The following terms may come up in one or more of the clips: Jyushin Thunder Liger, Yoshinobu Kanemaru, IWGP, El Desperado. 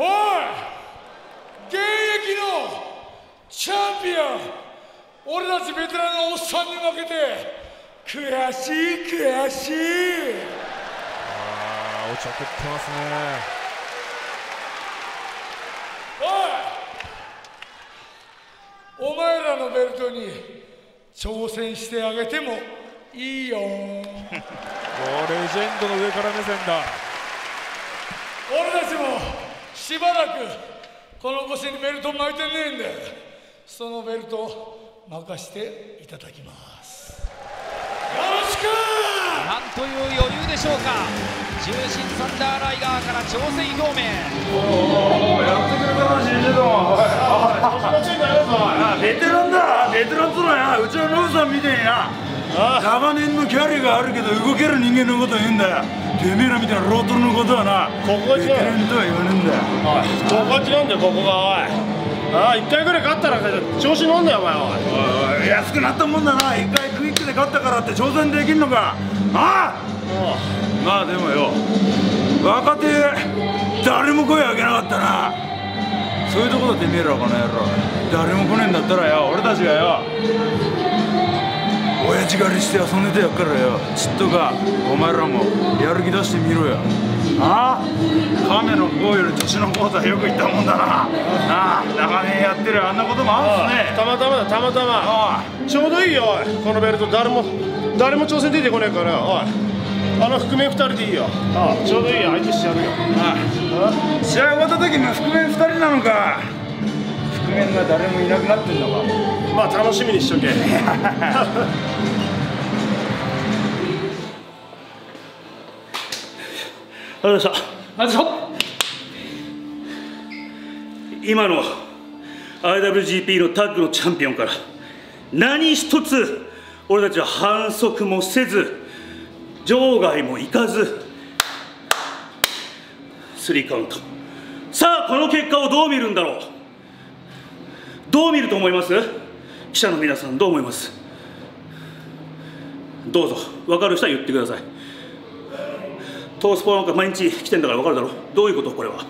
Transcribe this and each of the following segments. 現役のチャンピオン、俺たちベテランのおっさんに負けて悔しい悔しい。ああ、おちょくってますね。おい、お前らのベルトに挑戦してあげてもいいよ。レジェンドの上から目線だ。俺たちもしばらくこの腰にベルト巻いてねえんで、そのベルト任していただきます。よろしく。なんという余裕でしょうか。重心サンダーライガーから挑戦表明。おお、やってくれたな、新人ども。ベテランだ、ベテランとな。うちのノブさんみてえな、長年のキャリアがあるけど動ける人間のこと言うんだよ。てめえらみたいなロートのことはな、ここが違うんだよ、ここが違うんだよ、ここが。おい、ああ、1回ぐらい勝ったら調子乗んだよお前。おい、安くなったもんだな。1回クイックで勝ったからって挑戦できんのか。ああ、まあでもよ、若手誰も声上げなかったな。そういうとこだって見えるわ、この野郎。誰も来ねえんだったらよ、俺たちがよ、親父狩りして遊んでてやっからよ、ちっとかお前らもやる気出してみろよ。ああ、亀の甲より年の甲とはよく言ったもんだな。ああ、長年やってるあんなこともあるんですね。たまたまだ、たまたま。ちょうどいいよ、おい、このベルト誰も挑戦出てこねえからよ。おい、あの覆面2人でいいよ。ああ、ちょうどいいよ、相手してやるよ。ああ、試合終わった時の覆面2人なのか。覆面が誰もいなくなってんのか。まあ楽しみにしとけ。今の IWGP のタッグのチャンピオンから何一つ俺たちは反則もせず場外も行かず3カウント。さあこの結果をどう見るんだろう。どう見ると思います？記者の皆さん、どう思います？どうぞ、分かる人は言ってください。トースポなんか毎日来てんだから分かるだろ。どういうこと？これは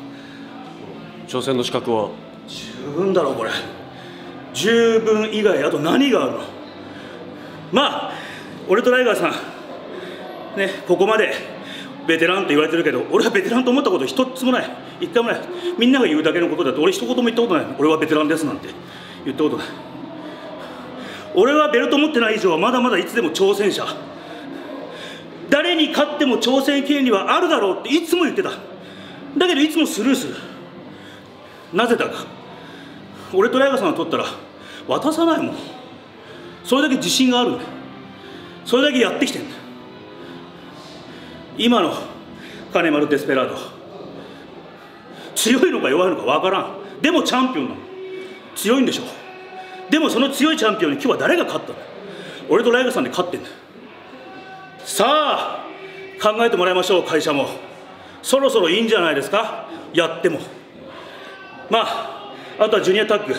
挑戦の資格は十分だろ。これ十分以外あと何があるの？まあ俺とライガーさんね、ここまでベテランと言われてるけど、俺はベテランと思ったこと一つもない、一回もない。みんなが言うだけのことだって、俺一言も言ったことない。俺はベテランですなんて言ったことない。俺はベルト持ってない以上はまだまだいつでも挑戦者。誰に勝っても挑戦権利はあるだろうっていつも言ってた。だけどいつもスルーする。なぜだか。俺とライガーさんが取ったら渡さないもん。それだけ自信があるんだ。それだけやってきてんだ。今の金丸デスペラード、強いのか弱いのか分からん。でもチャンピオンなの。強いんでしょ。でもその強いチャンピオンに今日は誰が勝ったの？俺とライガーさんで勝ってんだ。さあ考えてもらいましょう。会社もそろそろいいんじゃないですか。やってもまああとはジュニアタッグ、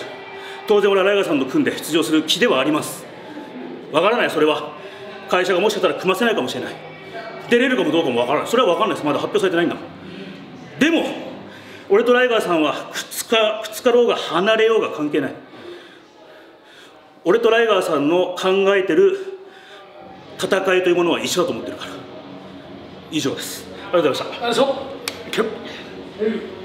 当然俺はライガーさんと組んで出場する気ではあります。わからない。それは会社がもしかしたら組ませないかもしれない。出れるかもどうかもわからない。それはわからないです。まだ発表されてないんだもん。でも俺とライガーさんはくっつかろうが離れようが関係ない。俺とライガーさんの考えてる戦いというものは一緒だと思ってるから。以上です。ありがとうございました。